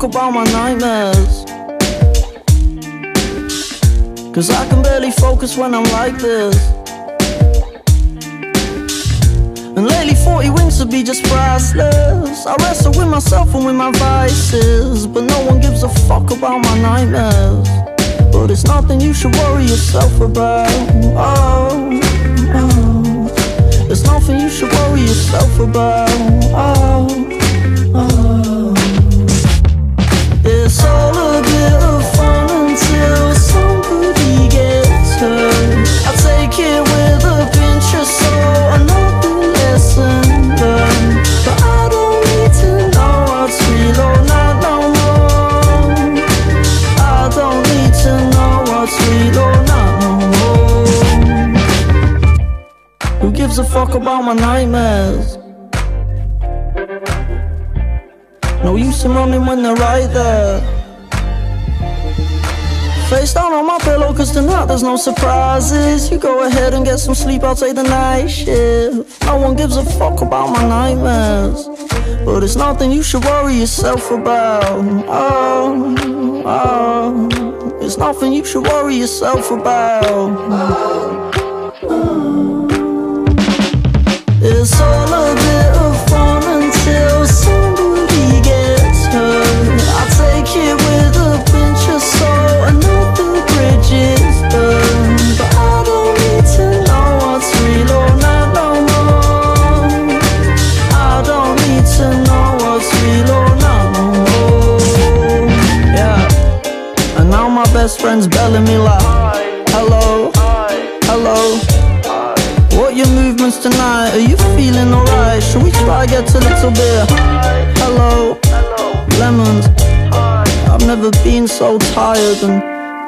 talk about my nightmares, 'cause I can barely focus when I'm like this. And lately 40 wins would be just priceless. I wrestle with myself and with my vices, but no one gives a fuck about my nightmares. But it's nothing you should worry yourself about. Oh, oh. It's nothing you should worry yourself about. Oh, oh. It's all a bit of fun until somebody gets hurt. I take it with a pinch of salt, another lesson learned. But I don't need to know what's real or not no more. I don't need to know what's real or not no more. Who gives a fuck about my nightmares? No use in running when they're right there. Face down on my pillow, 'cause tonight there's no surprises. You go ahead and get some sleep, I'll take the night shift. No one gives a fuck about my nightmares, but it's nothing you should worry yourself about. Oh, oh. It's nothing you should worry yourself about. Oh, oh. It's all a bit of fun until somebody gets hurt. I take it with a pinch of salt, another bridge is burned. But I don't need to know what's real or not no more. I don't need to know what's real or not no more. Yeah. And now my best friend's belling me like, hello, hello, what your movements tonight? Are you feeling alright? Should we try to get a little bit? Hello, lemons. I've never been so tired, and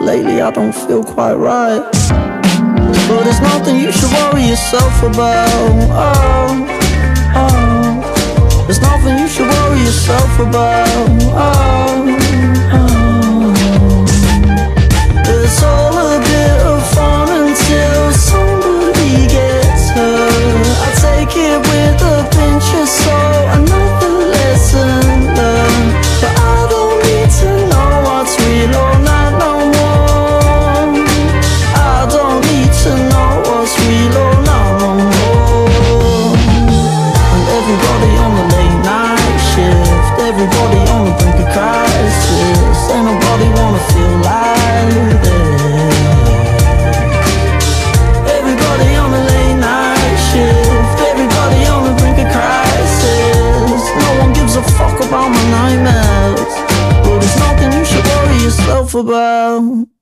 lately I don't feel quite right. But it's nothing you should worry yourself about. Oh, oh. It's nothing you should worry yourself about. Oh, oh. It's all a bit of fun until somebody gets hurt. I take it with a pinch of salt, another lesson learned. But I don't need to know what's real or not no more. I don't need to know what's real or not no more. And everybody on the late night shift, everybody on the brink of crisis. Ain't nobody wanna feel like this. Everybody on the late night shift, everybody on the brink of crisis. No one gives a fuck about my nightmares, but it's nothing you should worry yourself about.